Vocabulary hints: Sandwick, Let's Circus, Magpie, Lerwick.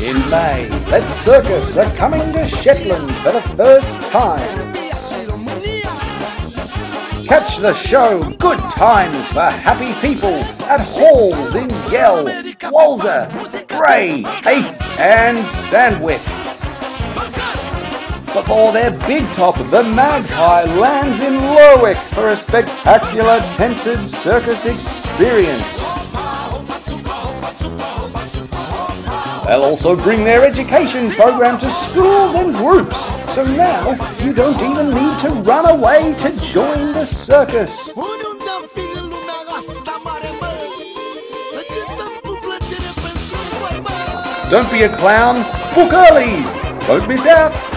In May, Let's Circus are coming to Shetland for the first time. Catch the show, good times for happy people, at halls in Yell, Walser, Bray, Haight and Sandwick. Before their big top, the Magpie lands in Lerwick for a spectacular tented circus experience. They'll also bring their education program to schools and groups, so now you don't even need to run away to join the circus. Don't be a clown, book early, don't miss out.